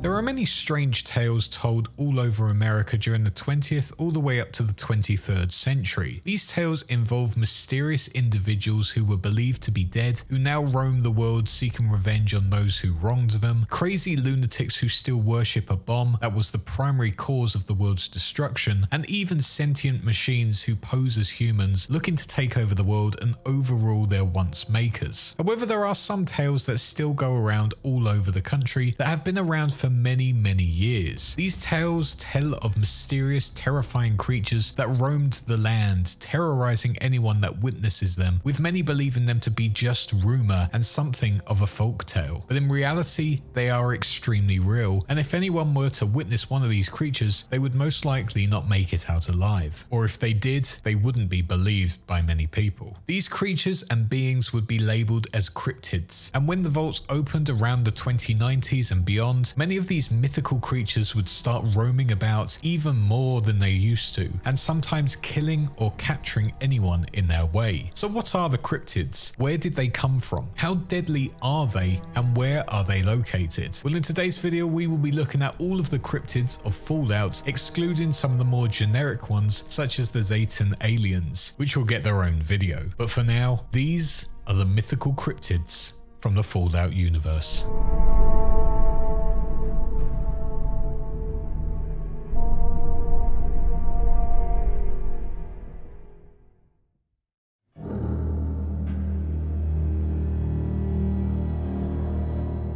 There are many strange tales told all over America during the 20th all the way up to the 23rd century. These tales involve mysterious individuals who were believed to be dead, who now roam the world seeking revenge on those who wronged them, crazy lunatics who still worship a bomb that was the primary cause of the world's destruction, and even sentient machines who pose as humans looking to take over the world and overrule their once makers. However, there are some tales that still go around all over the country that have been around for many years. These tales tell of mysterious, terrifying creatures that roamed the land, terrorizing anyone that witnesses them, with many believing them to be just rumor and something of a folktale. But in reality, they are extremely real, and if anyone were to witness one of these creatures, they would most likely not make it out alive. Or if they did, they wouldn't be believed by many people. These creatures and beings would be labeled as cryptids, and when the vaults opened around the 2090s and beyond, many of these mythical creatures would start roaming about even more than they used to, and sometimes killing or capturing anyone in their way. So what are the cryptids? Where did they come from? How deadly are they, and where are they located? Well, in today's video we will be looking at all of the cryptids of Fallout, excluding some of the more generic ones such as the Zayton aliens, which will get their own video. But for now, these are the mythical cryptids from the Fallout universe.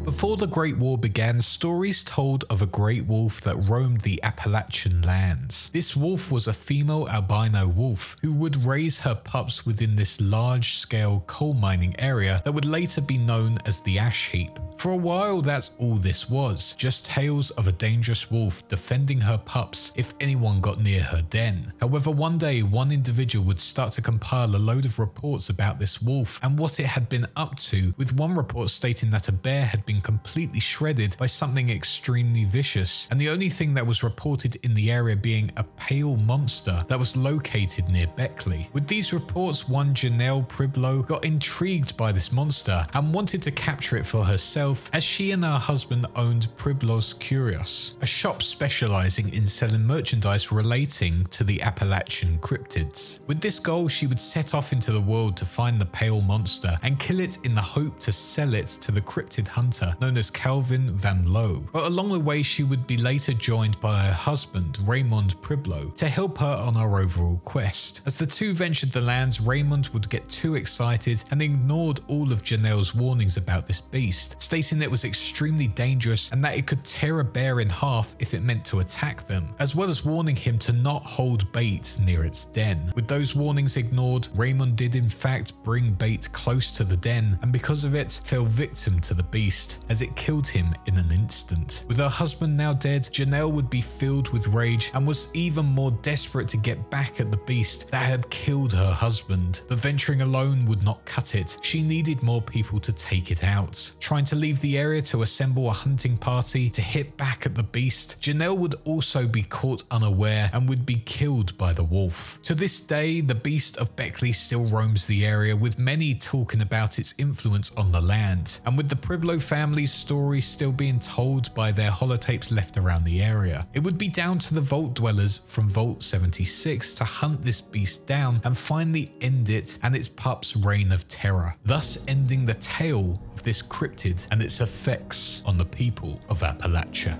Before the Great War began, stories told of a great wolf that roamed the Appalachian lands. This wolf was a female albino wolf who would raise her pups within this large-scale coal mining area that would later be known as the Ash Heap. For a while, that's all this was, just tales of a dangerous wolf defending her pups if anyone got near her den. However, one day one individual would start to compile a load of reports about this wolf and what it had been up to, with one report stating that a bear had been completely shredded by something extremely vicious, and the only thing that was reported in the area being a pale monster that was located near Beckley. With these reports, one Janelle Priblo got intrigued by this monster and wanted to capture it for herself, as she and her husband owned Priblo's Curios, a shop specializing in selling merchandise relating to the Appalachian cryptids. With this goal, she would set off into the world to find the pale monster and kill it in the hope to sell it to the cryptid hunter known as Calvin van Lowe. But along the way, she would be later joined by her husband, Raymond Priblo, to help her on her overall quest. As the two ventured the lands, Raymond would get too excited and ignored all of Janelle's warnings about this beast, stating it was extremely dangerous and that it could tear a bear in half if it meant to attack them, as well as warning him to not hold bait near its den. With those warnings ignored, Raymond did in fact bring bait close to the den, and because of it, fell victim to the beast, as it killed him in an instant. With her husband now dead, Janelle would be filled with rage and was even more desperate to get back at the beast that had killed her husband. But venturing alone would not cut it. She needed more people to take it out. Trying to leave the area to assemble a hunting party to hit back at the beast, Janelle would also be caught unaware and would be killed by the wolf. To this day, the Beast of Beckley still roams the area, with many talking about its influence on the land, and with the Priblo family's story still being told by their holotapes left around the area. It would be down to the vault dwellers from Vault 76 to hunt this beast down and finally end it and its pup's reign of terror, thus ending the tale of this cryptid and its effects on the people of Appalachia.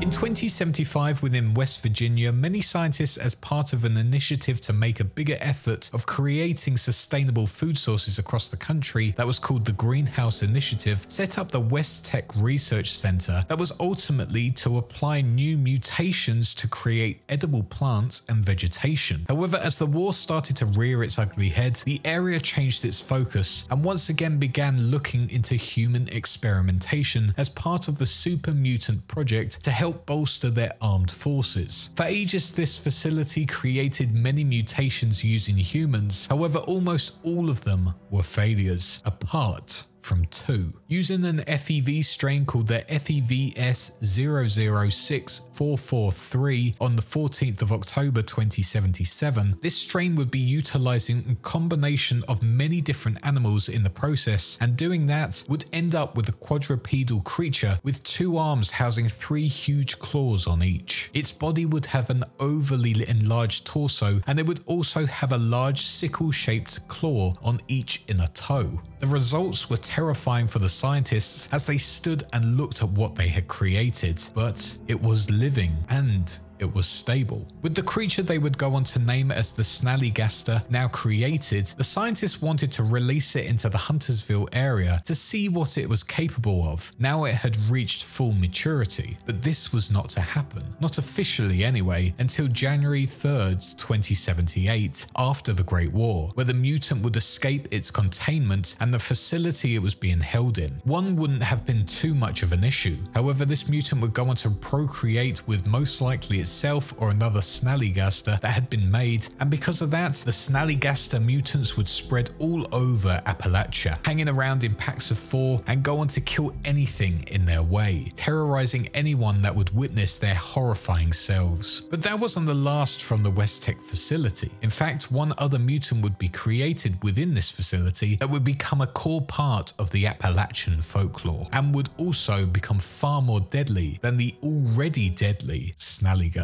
In 2075, within West Virginia, many scientists, as part of an initiative to make a bigger effort of creating sustainable food sources across the country that was called the Greenhouse Initiative, set up the West Tech Research Center that was ultimately to apply new mutations to create edible plants and vegetation. However, as the war started to rear its ugly head, the area changed its focus and once again began looking into human experimentation as part of the Super Mutant Project to help bolster their armed forces. For ages, this facility created many mutations using humans. However, almost all of them were failures, apart from 2, using an FEV strain called the FEVS006443 on the 14th of October 2077. This strain would be utilizing a combination of many different animals in the process, and doing that would end up with a quadrupedal creature with two arms housing three huge claws on each. Its body would have an overly enlarged torso, and it would also have a large sickle-shaped claw on each inner toe. The results were terrifying for the scientists as they stood and looked at what they had created, but it was living and it was stable. With the creature they would go on to name as the Snallygaster now created, the scientists wanted to release it into the Huntersville area to see what it was capable of, now it had reached full maturity. But this was not to happen, not officially anyway, until January 3rd, 2078, after the Great War, where the mutant would escape its containment and the facility it was being held in. One wouldn't have been too much of an issue. However, this mutant would go on to procreate with most likely itself or another Snallygaster that had been made, and because of that, the Snallygaster mutants would spread all over Appalachia, hanging around in packs of 4 and go on to kill anything in their way, terrorizing anyone that would witness their horrifying selves. But that wasn't the last from the West Tech facility. In fact, one other mutant would be created within this facility that would become a core part of the Appalachian folklore, and would also become far more deadly than the already deadly Snallygaster.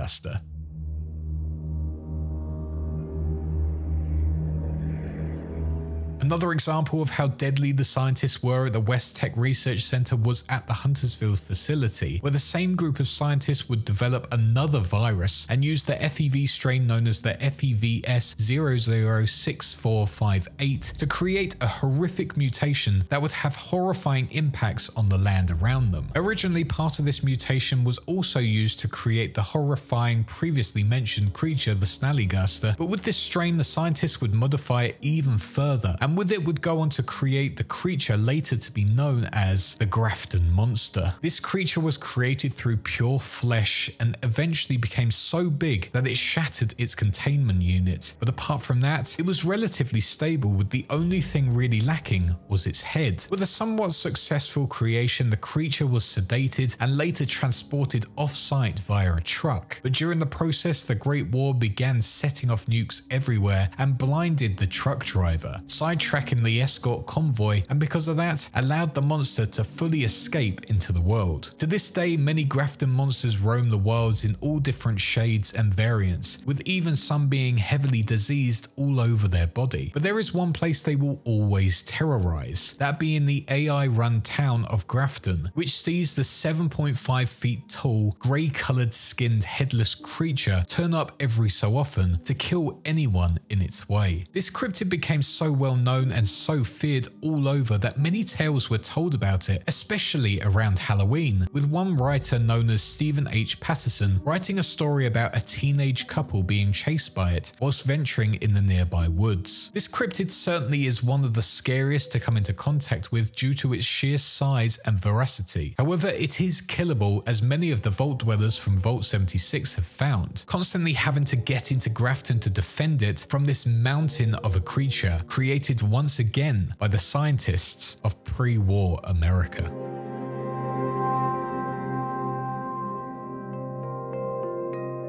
Another example of how deadly the scientists were at the West Tech Research Center was at the Huntersville facility, where the same group of scientists would develop another virus and use the FEV strain known as the FEVS006458 to create a horrific mutation that would have horrifying impacts on the land around them. Originally, part of this mutation was also used to create the horrifying previously mentioned creature, the Snallygaster, but with this strain the scientists would modify it even further, and with it would go on to create the creature later to be known as the Grafton Monster. This creature was created through pure flesh and eventually became so big that it shattered its containment unit, but apart from that, it was relatively stable, with the only thing really lacking was its head. With a somewhat successful creation, the creature was sedated and later transported off-site via a truck. But during the process, the Great War began setting off nukes everywhere and blinded the truck driver, sidetracking the escort convoy, and because of that, allowed the monster to fully escape into the world. To this day, many Grafton monsters roam the worlds in all different shades and variants, with even some being heavily diseased all over their body. But there is one place they will always terrorize, that being the AI-run town of Grafton, which sees the 7.5 feet tall, grey-coloured skinned headless creature turn up every so often to kill anyone in its way. This cryptid became so well known and so feared all over that many tales were told about it, especially around Halloween, with one writer known as Stephen H. Patterson writing a story about a teenage couple being chased by it whilst venturing in the nearby woods. This cryptid certainly is one of the scariest to come into contact with due to its sheer size and veracity. However, it is killable, as many of the vault dwellers from Vault 76 have found, constantly having to get into Grafton to defend it from this mountain of a creature created once again by the scientists of pre-war America.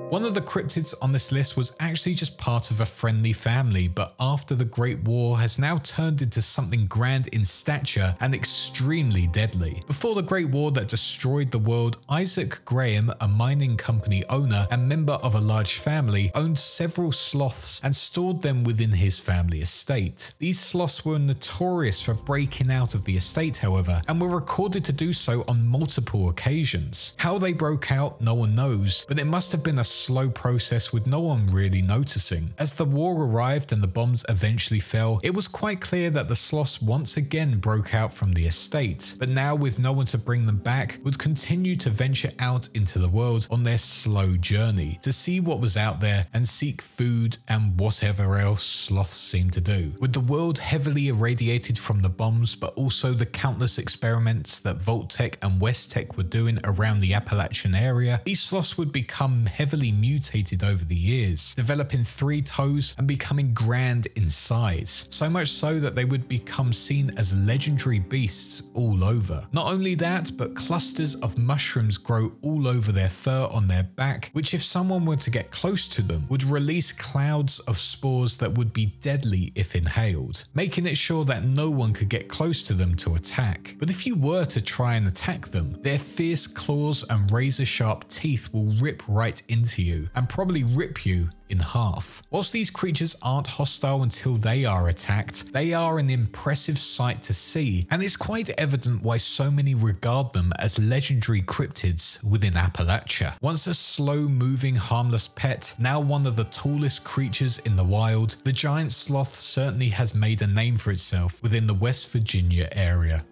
One of the cryptids on this list was actually just part of a friendly family, but after the Great War has now turned into something grand in stature and extremely deadly. Before the Great War that destroyed the world, Isaac Graham, a mining company owner and member of a large family, owned several sloths and stored them within his family estate. These sloths were notorious for breaking out of the estate, however, and were recorded to do so on multiple occasions. How they broke out, no one knows, but it must have been a slow process with no one really noticing. As the war arrived and the bombs eventually fell, it was quite clear that the sloths once again broke out from the estate, but now with no one to bring them back, would continue to venture out into the world on their slow journey to see what was out there and seek food and whatever else sloths seemed to do. With the world heavily irradiated from the bombs, but also the countless experiments that Vault-Tec and West Tech were doing around the Appalachian area, these sloths would become heavily heavily mutated over the years, developing three toes and becoming grand in size, so much so that they would become seen as legendary beasts all over. Not only that, but clusters of mushrooms grow all over their fur on their back, which if someone were to get close to them, would release clouds of spores that would be deadly if inhaled, making it sure that no one could get close to them to attack. But if you were to try and attack them, their fierce claws and razor-sharp teeth will rip right into you and probably rip you in half. Whilst these creatures aren't hostile until they are attacked, they are an impressive sight to see, and it's quite evident why so many regard them as legendary cryptids within Appalachia. Once a slow-moving, harmless pet, now one of the tallest creatures in the wild, the giant sloth certainly has made a name for itself within the West Virginia area.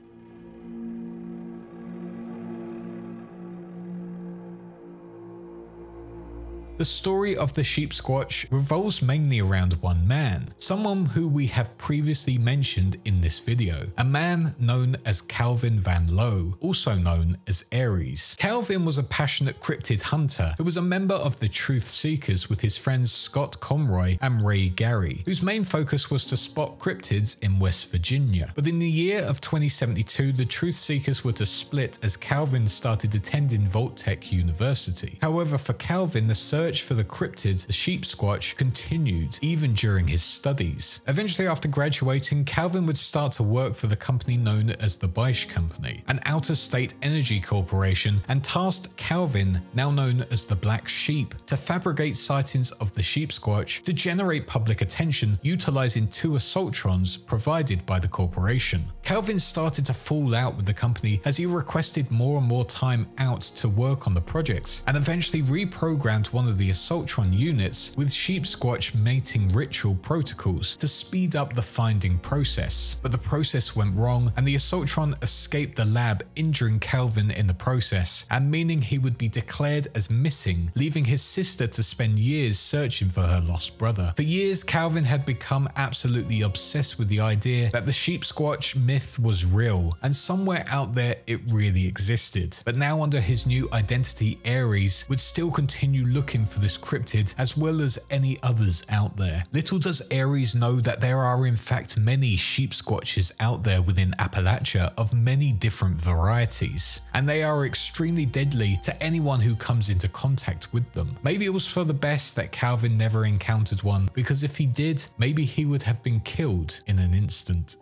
The story of the Sheepsquatch revolves mainly around one man, someone who we have previously mentioned in this video, a man known as Calvin van Lowe, also known as Aries. Calvin was a passionate cryptid hunter who was a member of the Truth Seekers with his friends Scott Conroy and Ray Gary, whose main focus was to spot cryptids in West Virginia. But in the year of 2072, the Truth Seekers were to split as Calvin started attending Vault-Tec University. However, for Calvin, the search for the cryptids, the Sheepsquatch, continued even during his studies. Eventually, after graduating, Calvin would start to work for the company known as the Beish Company, an out-of-state energy corporation, and tasked Calvin, now known as the Black Sheep, to fabricate sightings of the Sheepsquatch to generate public attention, utilizing two assaultrons provided by the corporation. Calvin started to fall out with the company as he requested more and more time out to work on the projects, and eventually reprogrammed one of the assaultron units with Sheepsquatch mating ritual protocols to speed up the finding process. But the process went wrong, and the assaultron escaped the lab, injuring Calvin in the process, and meaning he would be declared as missing, leaving his sister to spend years searching for her lost brother. For years, Calvin had become absolutely obsessed with the idea that the Sheepsquatch myth was real, and somewhere out there it really existed. But now, under his new identity, Aries would still continue looking for this cryptid as well as any others out there. Little does Aries know that there are in fact many Sheepsquatches out there within Appalachia of many different varieties, and they are extremely deadly to anyone who comes into contact with them. Maybe it was for the best that Calvin never encountered one, because if he did, maybe he would have been killed in an instant.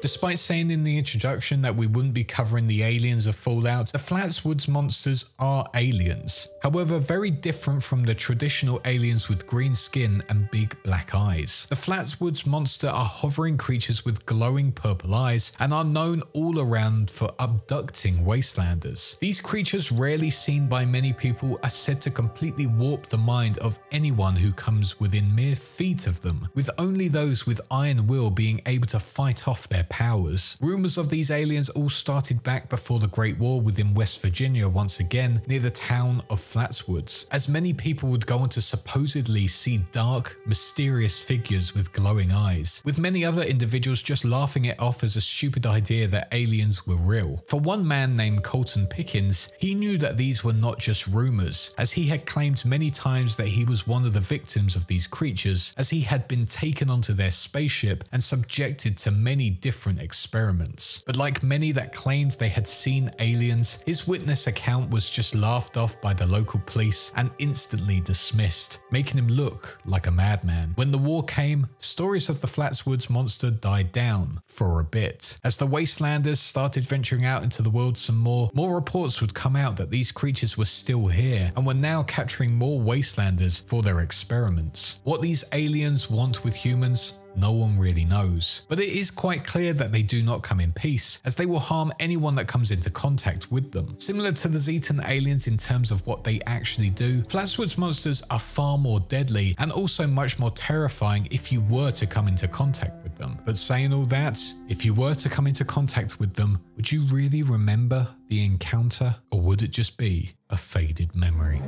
Despite saying in the introduction that we wouldn't be covering the aliens of Fallout, the Flatwoods monsters are aliens. However, very different from the traditional aliens with green skin and big black eyes. The Flatwoods monster are hovering creatures with glowing purple eyes and are known all around for abducting wastelanders. These creatures, rarely seen by many people, are said to completely warp the mind of anyone who comes within mere feet of them, with only those with iron will being able to fight off their powers. Rumors of these aliens all started back before the Great War within West Virginia once again, near the town of Flatwoods, as many people would go on to supposedly see dark, mysterious figures with glowing eyes, with many other individuals just laughing it off as a stupid idea that aliens were real. For one man named Colton Pickens, he knew that these were not just rumors, as he had claimed many times that he was one of the victims of these creatures, as he had been taken onto their spaceship and subjected to many different experiments. But like many that claimed they had seen aliens, his witness account was just laughed off by the local police and instantly dismissed, making him look like a madman. When the war came, stories of the Flatwoods monster died down for a bit. As the wastelanders started venturing out into the world some more reports would come out that these creatures were still here and were now capturing more wastelanders for their experiments. What these aliens want with humans, no one really knows, but it is quite clear that they do not come in peace, as they will harm anyone that comes into contact with them. Similar to the Zetan aliens in terms of what they actually do, Flatwoods monsters are far more deadly and also much more terrifying if you were to come into contact with them. But saying all that, if you were to come into contact with them, would you really remember the encounter, or would it just be a faded memory?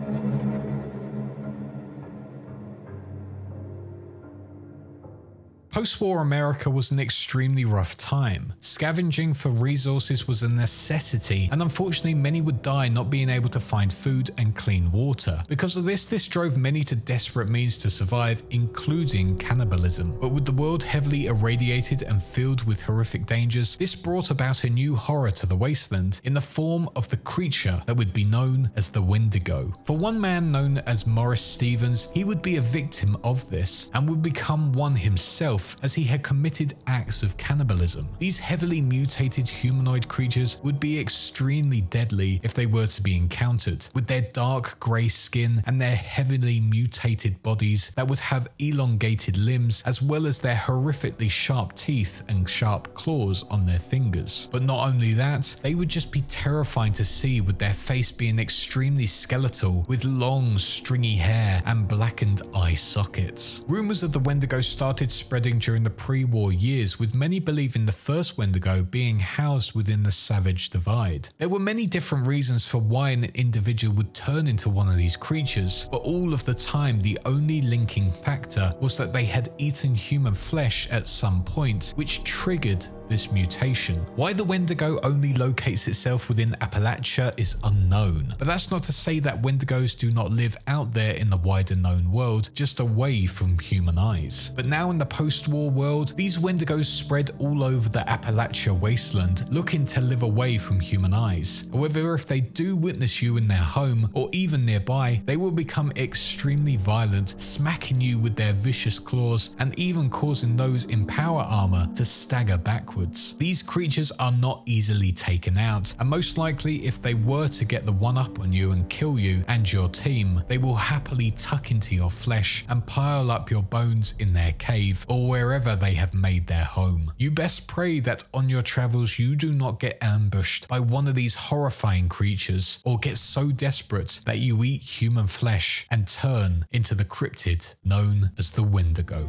Post-war America was an extremely rough time. Scavenging for resources was a necessity, and unfortunately many would die not being able to find food and clean water. Because of this drove many to desperate means to survive, including cannibalism. But with the world heavily irradiated and filled with horrific dangers, this brought about a new horror to the wasteland in the form of the creature that would be known as the Wendigo. For one man known as Morris Stevens, he would be a victim of this and would become one himself, as he had committed acts of cannibalism. These heavily mutated humanoid creatures would be extremely deadly if they were to be encountered, with their dark grey skin and their heavily mutated bodies that would have elongated limbs, as well as their horrifically sharp teeth and sharp claws on their fingers. But not only that, they would just be terrifying to see, with their face being extremely skeletal, with long stringy hair and blackened eye sockets. Rumours of the Wendigo started spreading during the pre-war years, with many believing the first Wendigo being housed within the Savage Divide. There were many different reasons for why an individual would turn into one of these creatures, but all of the time the only linking factor was that they had eaten human flesh at some point, which triggered this mutation. Why the Wendigo only locates itself within Appalachia is unknown, but that's not to say that Wendigos do not live out there in the wider known world, just away from human eyes. But now in the post-war world, these Wendigos spread all over the Appalachia wasteland, looking to live away from human eyes. However, if they do witness you in their home or even nearby, they will become extremely violent, smacking you with their vicious claws and even causing those in power armor to stagger backwards. These creatures are not easily taken out, and most likely if they were to get the one up on you and kill you and your team, they will happily tuck into your flesh and pile up your bones in their cave or wherever they have made their home. You best pray that on your travels you do not get ambushed by one of these horrifying creatures or get so desperate that you eat human flesh and turn into the cryptid known as the Wendigo.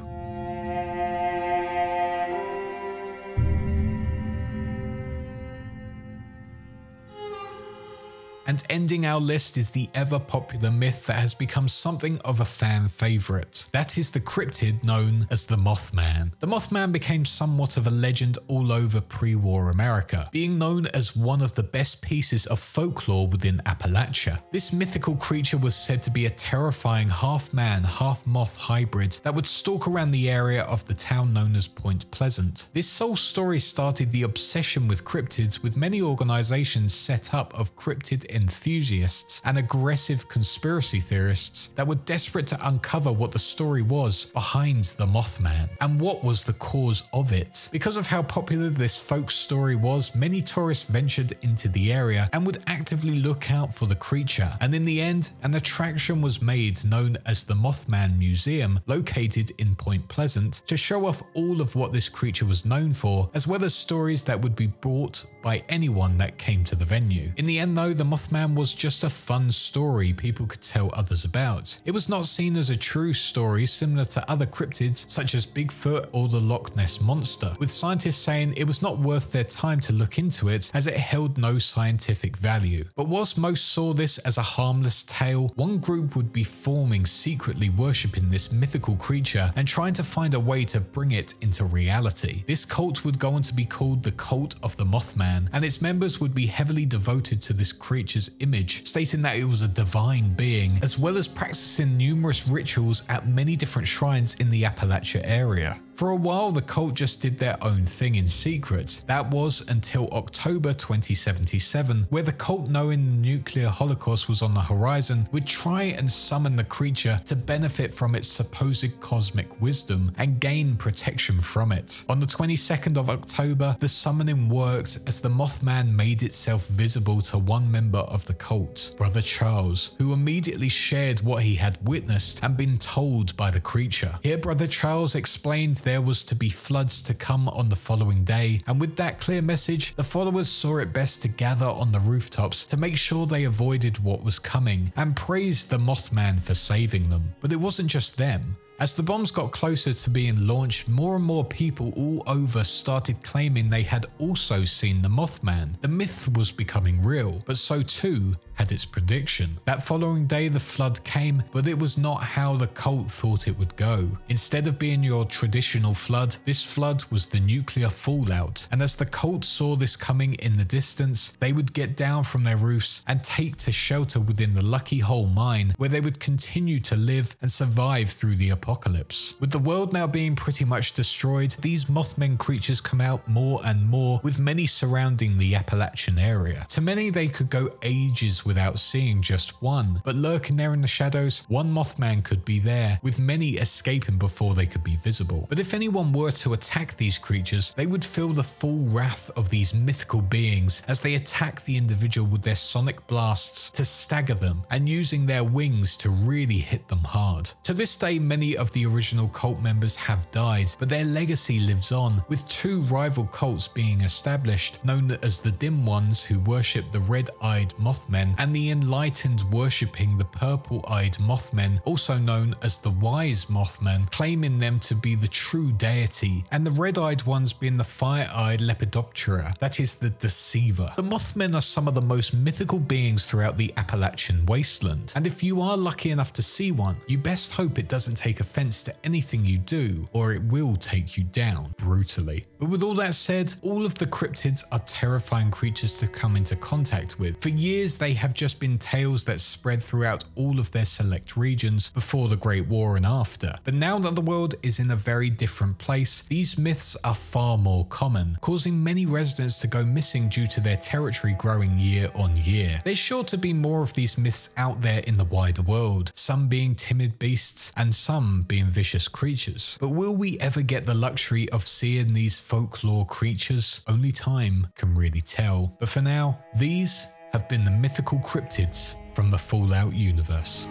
And ending our list is the ever popular myth that has become something of a fan favourite. That is the cryptid known as the Mothman. The Mothman became somewhat of a legend all over pre-war America, being known as one of the best pieces of folklore within Appalachia. This mythical creature was said to be a terrifying half-man, half-moth hybrid that would stalk around the area of the town known as Point Pleasant. This sole story started the obsession with cryptids, with many organisations set up of cryptid enthusiasts and aggressive conspiracy theorists that were desperate to uncover what the story was behind the Mothman and what was the cause of it. Because of how popular this folk story was, many tourists ventured into the area and would actively look out for the creature, and in the end an attraction was made known as the Mothman Museum, located in Point Pleasant, to show off all of what this creature was known for, as well as stories that would be brought by anyone that came to the venue. In the end though, the Mothman was just a fun story people could tell others about. It was not seen as a true story, similar to other cryptids such as Bigfoot or the Loch Ness Monster, with scientists saying it was not worth their time to look into it as it held no scientific value. But whilst most saw this as a harmless tale, one group would be forming secretly worshipping this mythical creature and trying to find a way to bring it into reality. This cult would go on to be called the Cult of the Mothman, and its members would be heavily devoted to this creature's image, stating that it was a divine being, as well as practicing numerous rituals at many different shrines in the Appalachia area. For a while, the cult just did their own thing in secret. That was until October 2077, where the cult, knowing the nuclear holocaust was on the horizon, would try and summon the creature to benefit from its supposed cosmic wisdom and gain protection from it. On the 22nd of October, the summoning worked as the Mothman made itself visible to one member of the cult, Brother Charles, who immediately shared what he had witnessed and been told by the creature. Here, Brother Charles explained there was to be floods to come on the following day, and with that clear message, the followers saw it best to gather on the rooftops to make sure they avoided what was coming, and praised the Mothman for saving them. But it wasn't just them. As the bombs got closer to being launched, more and more people all over started claiming they had also seen the Mothman. The myth was becoming real, but so too had had its prediction. That following day the flood came, but it was not how the cult thought it would go. Instead of being your traditional flood, this flood was the nuclear fallout, and as the cult saw this coming in the distance, they would get down from their roofs and take to shelter within the Lucky Hole mine, where they would continue to live and survive through the apocalypse. With the world now being pretty much destroyed, these Mothmen creatures come out more and more, with many surrounding the Appalachian area. To many, they could go ages without seeing just one, but lurking there in the shadows, one Mothman could be there, with many escaping before they could be visible. But if anyone were to attack these creatures, they would feel the full wrath of these mythical beings as they attack the individual with their sonic blasts to stagger them, and using their wings to really hit them hard. To this day, many of the original cult members have died, but their legacy lives on, with two rival cults being established, known as the Dim Ones, who worship the red-eyed Mothmen, and the Enlightened, worshipping the purple-eyed Mothmen, also known as the Wise Mothmen, claiming them to be the true deity, and the red-eyed ones being the fire-eyed Lepidoptera, that is, the deceiver. The Mothmen are some of the most mythical beings throughout the Appalachian wasteland, and if you are lucky enough to see one, you best hope it doesn't take offense to anything you do, or it will take you down brutally. But with all that said, all of the cryptids are terrifying creatures to come into contact with. For years, they have just been tales that spread throughout all of their select regions before the Great War and after. But now that the world is in a very different place, these myths are far more common, causing many residents to go missing due to their territory growing year on year. There's sure to be more of these myths out there in the wider world, some being timid beasts and some being vicious creatures. But will we ever get the luxury of seeing these folklore creatures? Only time can really tell. But for now, these have been the mythical cryptids from the Fallout universe.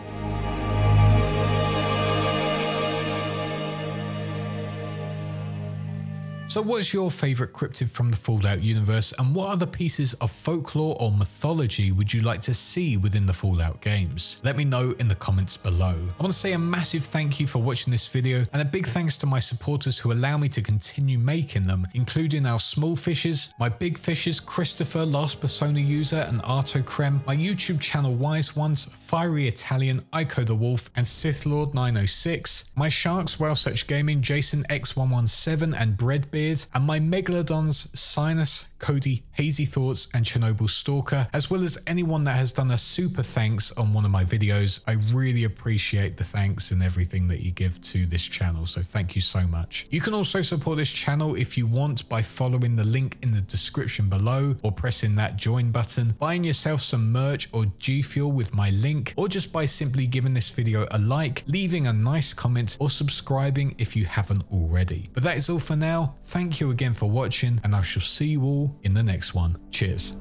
So what's your favourite cryptid from the Fallout universe, and what other pieces of folklore or mythology would you like to see within the Fallout games? Let me know in the comments below. I want to say a massive thank you for watching this video, and a big thanks to my supporters who allow me to continue making them, including our small fishes, my big fishes, Christopher, Last Persona User and Arto Krem, my YouTube channel Wise Ones, Fiery Italian, Ico the Wolf and Sithlord906, my sharks, Whale Search Gaming, Jason X117 and Breadbeard, and my megalodons, Sinus, Cody, Hazy Thoughts and Chernobyl Stalker, as well as anyone that has done a super thanks on one of my videos. I really appreciate the thanks and everything that you give to this channel, so thank you so much. You can also support this channel if you want by following the link in the description below, or pressing that join button, buying yourself some merch or G Fuel with my link, or just by simply giving this video a like, leaving a nice comment or subscribing if you haven't already. But that is all for now. Thank you again for watching, and I shall see you all in the next one. Cheers.